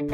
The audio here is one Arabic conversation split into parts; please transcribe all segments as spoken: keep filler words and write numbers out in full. هي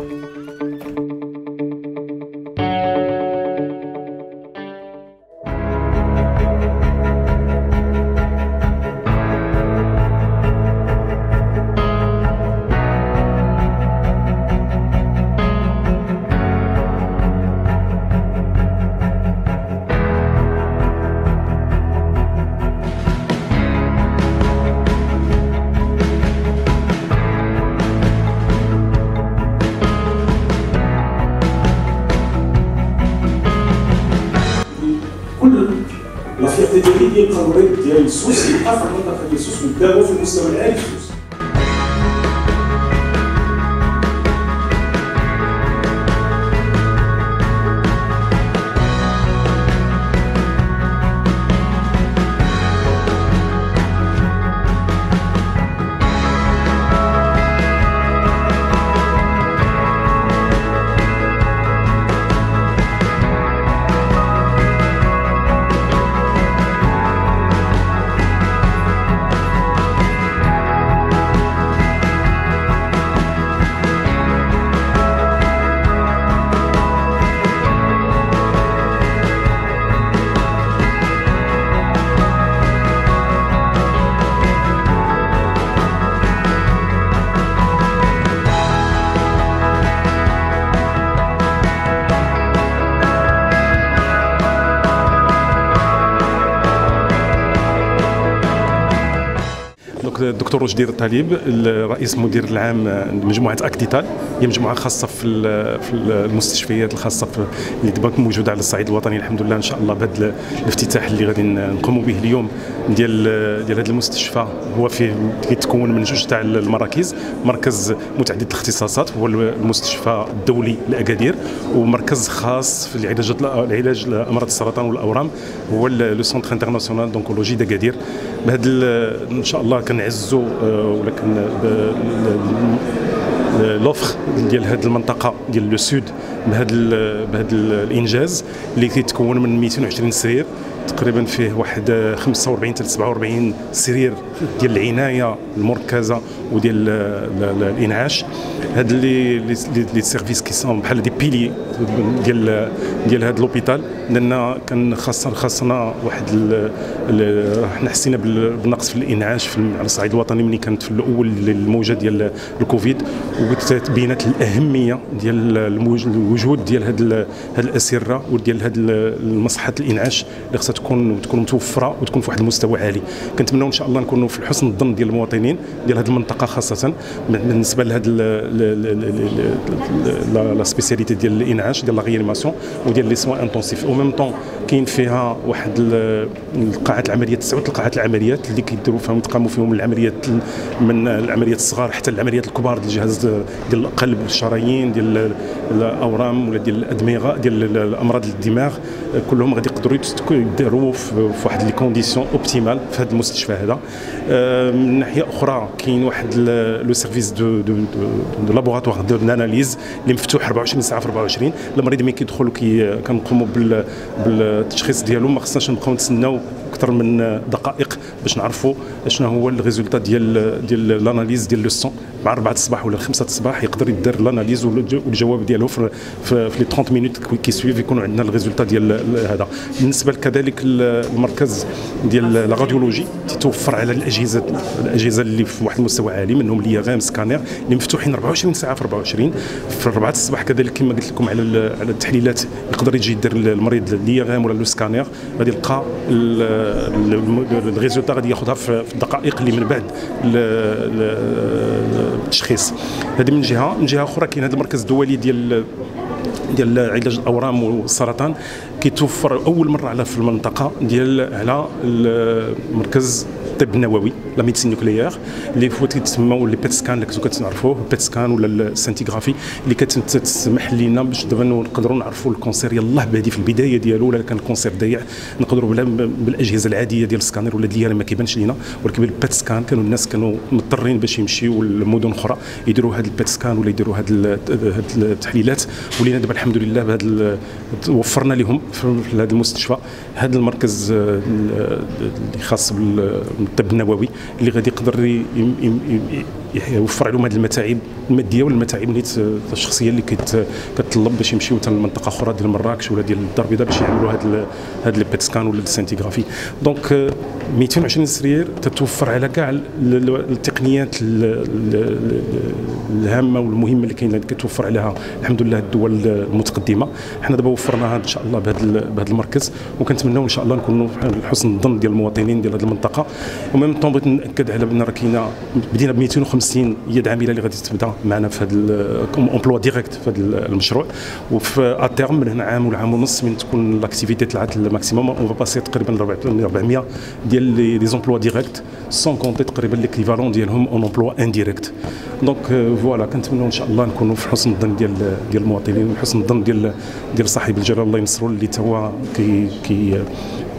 القرارات ديال السوس اللي بقات في المنطقه ديال السوس قدامه في المستوى العالي في السوس. الدكتور أجدير الطالب الرئيس المدير العام لمجموعة أكديتال، هي مجموعة خاصة في في المستشفيات الخاصة اللي دابا موجودة على الصعيد الوطني الحمد لله. إن شاء الله بهذا الافتتاح اللي غادي نقوموا به اليوم ديال ديال هذا المستشفى، هو فيه كيتكون من جوج تاع المراكز، مركز متعدد الاختصاصات هو المستشفى الدولي لأكادير، ومركز خاص في العلاج العلاج لأمراض السرطان والأورام هو لو سونتر انترناسيونال دونكولوجي دأكادير. بهذا إن شاء الله كنعزو ولكن لوفر ديال هذه المنطقه ديال لو سود بهذا بهذا الانجاز اللي كيتكون من مئتين وعشرين سرير تقريبا، فيه واحد خمسة وأربعين حتى سبعة وأربعين سرير ديال العنايه المركزه وديال الانعاش. هاد لي لي سيرفيس كي سون بحال دي بيلي ديال ديال هاد لوبيتال، لان كان خاصنا خاصنا واحد حنا حسينا بالنقص في الانعاش في على الصعيد الوطني ملي كانت في الاول الموجه ديال الكوفيد، وبينت الاهميه ديال الوجود ديال هاد هاد الاسره وديال هاد المصحات الانعاش اللي خصها تكون تكون متوفره وتكون في واحد المستوى عالي. كنتمناو ان شاء الله نكونوا في حسن الظن ديال المواطنين ديال هاد المنطقه، خاصه بالنسبه لهاد لا سبيسياليتي ديال الانعاش ديال لا ريانيماسيون وديال لي سوان انتونسيف. او ميم طون كاين فيها واحد القاعات العمليات، تسعه القاعات العمليات اللي كيديروا فيهم يتقاموا فيهم العمليات من العمليات الصغار حتى العمليات الكبار ديال الجهاز ديال القلب والشرايين ديال الاورام ولا ديال الادمغه ديال الامراض الدماغ، كلهم غادي يقدروا يديروا في واحد لي كونديسيون اوبتيمال في هذا المستشفى هذا. من ناحيه اخرى كاين واحد لو سيرفيس دو دو دو لابوغاتوار دو الاناليز اللي مفتوح أربعة وعشرين ساعه في أربعة وعشرين، المريض ملي كيدخل كنقوموا بالتشخيص ديالو، ما خصناش نبقاو نتسناو اكثر من دقائق باش نعرفوا شنو هو الريزولتا ديال ديال الاناليز ديال لو سون. مع أربعة الصباح ولا خمسة الصباح يقدر يدير الاناليز والجواب ديالو في في لي ثلاثين مينوت كي سويف يكونوا عندنا الريزولتا ديال هذا. بالنسبه كذلك المركز ديال لا راديولوجي تتوفر على الاجهزه الاجهزه اللي في واحد المستوى عالي، منهم الياغام سكانير اللي مفتوحين أربعة وعشرين ساعه في أربعة وعشرين في أربعة الصباح. كذلك كما قلت لكم على على التحليلات يقدر يجي يدير المريض الياغام ولا لو سكانير، غادي يلقى الريزولتا غادي ياخذها في الدقائق اللي من بعد التشخيص. هذه من جهه. من جهه اخرى كاين هذا المركز الدولي ديال ديال علاج الاورام والسرطان، كيتوفر اول مره على في المنطقه ديال على المركز الطب النووي لا ميديسين نوكليير اللي هو كيتسموا لي بيت سكان اللي كنتو كتعرفوه، بيت سكان ولا السنتيغرافي اللي كتسمح لينا باش دابا نقدروا نعرفوا الكونسير يلاه بادي في البدايه ديالو، ولا كان الكونسير ضيع نقدروا بالاجهزه العاديه ديال السكانير ولا ديال ما كيبانش لينا، ولكن بالبيت سكان كانوا الناس كانوا مضطرين باش يمشيو لمدن اخرى يديروا هذا البيت سكان ولا يديروا هذه التحليلات، ولينا دابا الحمد لله بهذا وفرنا لهم في هذا المستشفى. هذا المركز اللي خاص بال الطب النووي اللي غادي يقدر يوفر لهم هذه المتاعب الماديه والمتاعب الشخصيه اللي كتطلب باش يمشيو حتى لمنطقه اخرى ديال مراكش ولا ديال الدار البيضاء باش يعملوا هذا هذا البيت سكان ولا السنتيغرافي. دونك مئتين وعشرين سرير تتوفر على كاع التقنيات الهامه والمهمه اللي كاينه اللي كتوفر عليها الحمد لله الدول المتقدمه. حنا دابا وفرناها ان شاء الله بهذا المركز، وكنتمناو ان شاء الله نكونوا حسن الظن ديال المواطنين ديال هذه المنطقه. وميم طون بغيت ناكد على بان راه كاينه بدينا ب مئتين وخمسين يد عامله اللي غادي تبدا معنا في هذا الامبلوا ديريكت في هذا المشروع، وفي اتيرم من هنا عام ولا عام ونص من تكون لاكتيفيتي طلعت للماكسيموم اون باسي تقريبا أربعمئة ديال لي زومبلوا ديريكت سون كونتي تقريبا ليكيفالون ديالهم اون امبلوا انديريكت. دونك فوالا كنتمنوا ان شاء الله نكونوا في حسن الظن ديال ديال المواطنين وحسن الظن ديال ديال صاحب الجلاله الله ينصرو اللي تا هو كي كي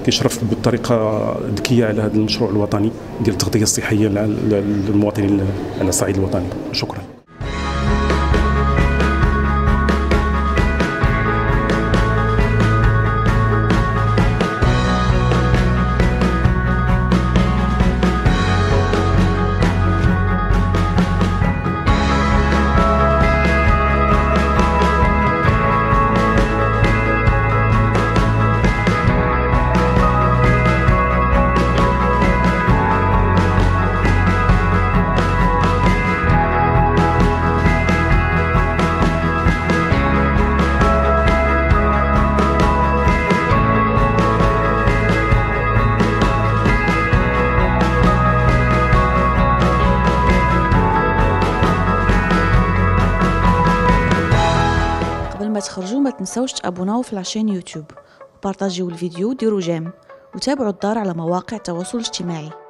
كيشرف بطريقه ذكيه على هذا المشروع الوطني ديال التغطيه الصحيه للمواطنين على الصعيد الوطني. شكرا. تخرجوا ما تنسوش تابوناو في لاشين يوتيوب وبارطاجيو الفيديو وديروا جيم وتابعوا الدار على مواقع التواصل الاجتماعي.